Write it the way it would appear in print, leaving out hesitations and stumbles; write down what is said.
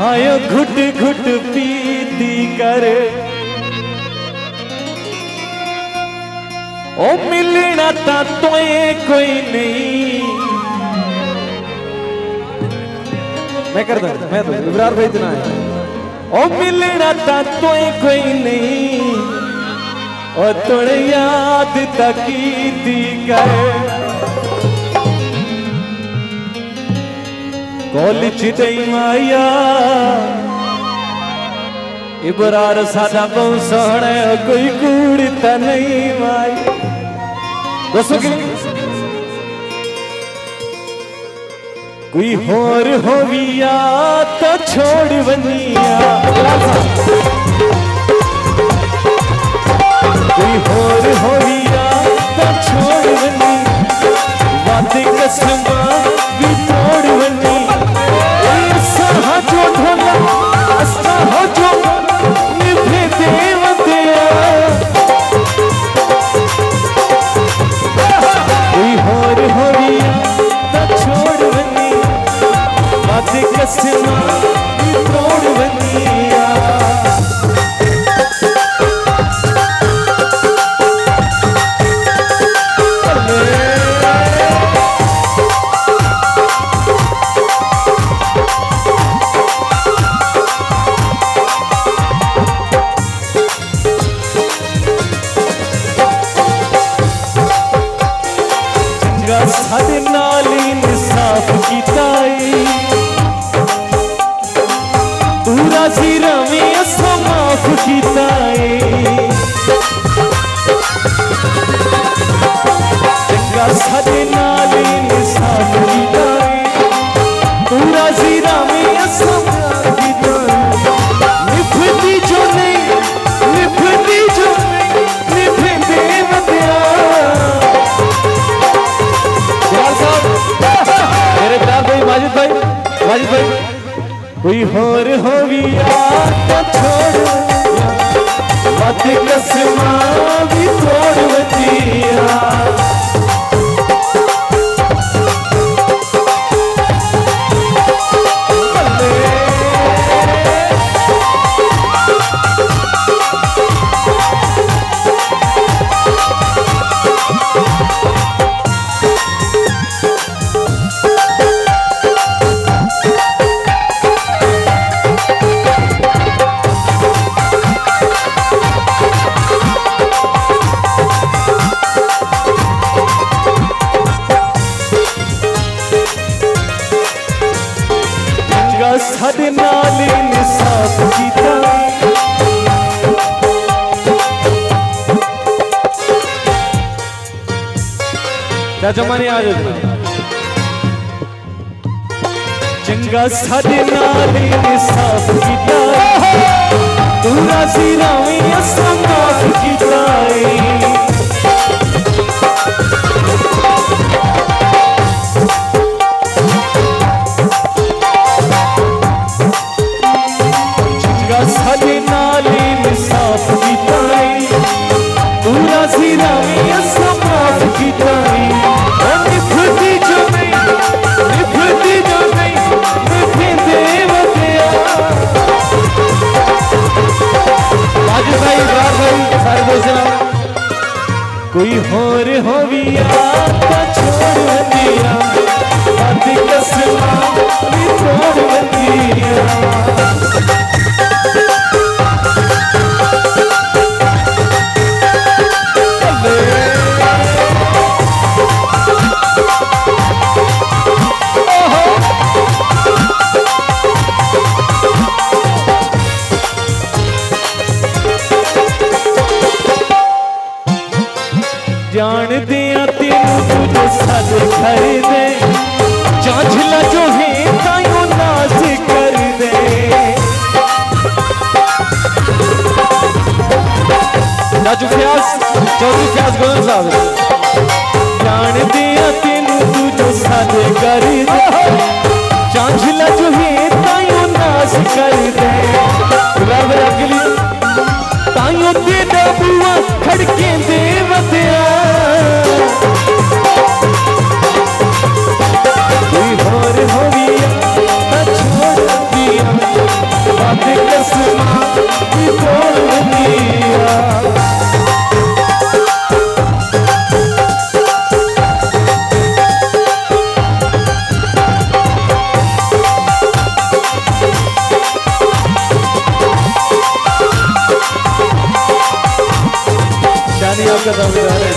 आयो घुट घुट पीती कर ओ मिलना ता तोए कोई नहीं। मैं कर दूं, मैं तो विरार भाई इतना है। ओ मिलना ता तोए कोई नहीं ओ तोड़ याद तकीती कर कॉलेज टाइम आया इबरार सादा बहुत सोहना कोई कूड़ ता नहीं माई कोई होर होवी आ तां छोड़ वंजी आ कोई होर होवी आ तां छोड़ वंजी वादे कसमा भी तोड़ वंजी सादे नाली इंसाफ की ताई पूरा सिरा में समाफ की ताई चंगा सादे नाली इंसाफ की ताई पूरा सिरा में समाफ की ताई निभती जो नहीं निभती जो नहीं निभते बतिया माजिद भाई, माजिद भाई, कोई होर होवी आ तां छोड़ वादी कसमा भी तोड़ वतिया सादे नाले इंसाफ की ताई चाचा माने आ जाओ चंगा सादे नाले इंसाफ की ताई तूरा सिरा में समाफ की ताई कोई होर होवी आ तां छोड़ वंजिया वादी कसमा भी तोड़ वंजिया जान दिया तेनू तुझे सद कर दे झांझला जो है तायों नाज कर दे चाचू फ्यास गोयल साहब जान दिया तेनू तुझे सद कर दे झांझला जो है तायों नाज कर दे अगली तायों तेरा बुआ खड़के दे वतिया कोई होर होवी आ तां छोड़ वंजिया। का दावेदार है।